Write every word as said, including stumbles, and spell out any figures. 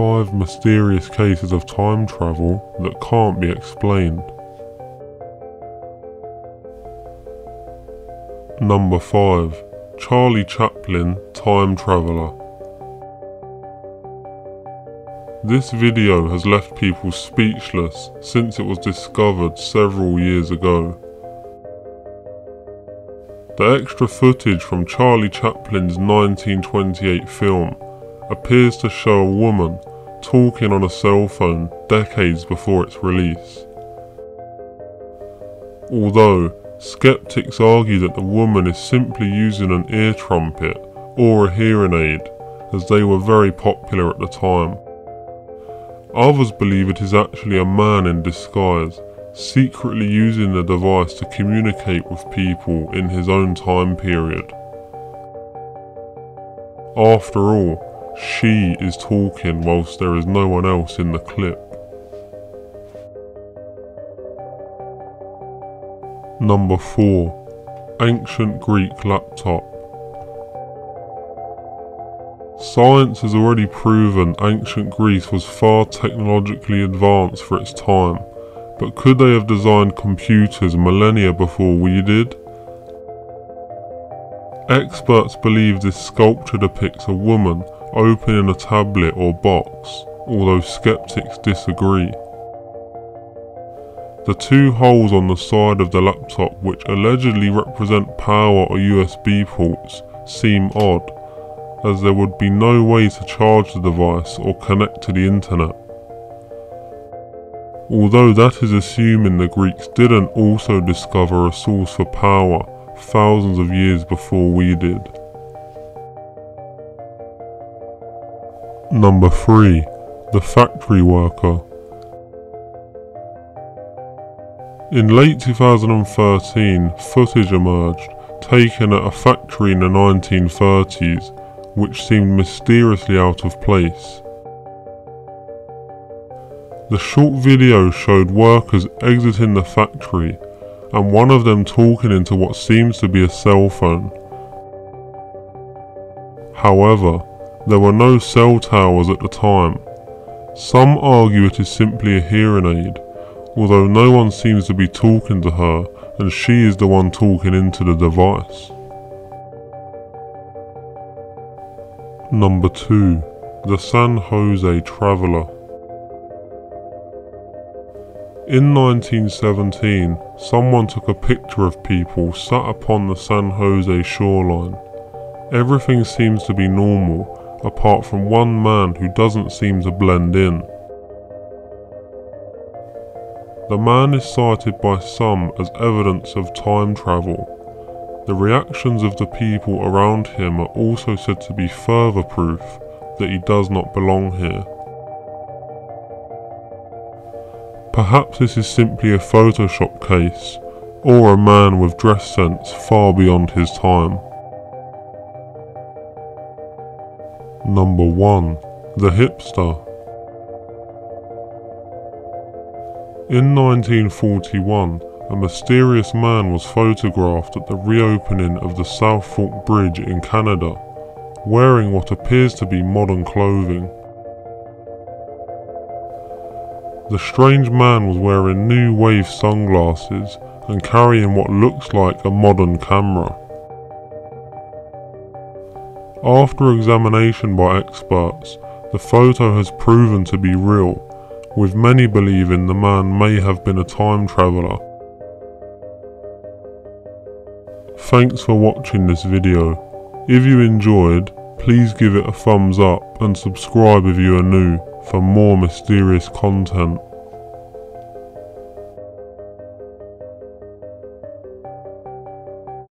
five mysterious cases of time travel that can't be explained. Number five. Charlie Chaplin, Time Traveller. This video has left people speechless since it was discovered several years ago. The extra footage from Charlie Chaplin's nineteen twenty-eight film appears to show a woman talking on a cell phone decades before its release. Although skeptics argue that the woman is simply using an ear trumpet or a hearing aid, as they were very popular at the time. Others believe it is actually a man in disguise, secretly using the device to communicate with people in his own time period. After all, she is talking whilst there is no one else in the clip. Number four. Ancient Greek Laptop. Science has already proven ancient Greece was far technologically advanced for its time, but could they have designed computers millennia before we did? Experts believe this sculpture depicts a woman opening a tablet or box, although skeptics disagree. The two holes on the side of the laptop, which allegedly represent power or U S B ports, seem odd, as there would be no way to charge the device or connect to the internet. Although that is assuming the Greeks didn't also discover a source for power thousands of years before we did. Number three. The Factory Worker. In late two thousand thirteen, footage emerged, taken at a factory in the nineteen thirties, which seemed mysteriously out of place. The short video showed workers exiting the factory, and one of them talking into what seems to be a cell phone. However, there were no cell towers at the time. Some argue it is simply a hearing aid, although no one seems to be talking to her and she is the one talking into the device. Number two. The San Jose Traveller. In nineteen seventeen, someone took a picture of people sat upon the San Jose shoreline. Everything seems to be normal, apart from one man who doesn't seem to blend in. The man is cited by some as evidence of time travel. The reactions of the people around him are also said to be further proof that he does not belong here. Perhaps this is simply a Photoshop case, or a man with dress sense far beyond his time. Number one. The Hipster. In nineteen forty-one, a mysterious man was photographed at the reopening of the South Fork Bridge in Canada, wearing what appears to be modern clothing. The strange man was wearing new wave sunglasses and carrying what looks like a modern camera. After examination by experts, the photo has proven to be real, with many believing the man may have been a time traveller. Thanks for watching this video. If you enjoyed, please give it a thumbs up and subscribe if you are new for more mysterious content.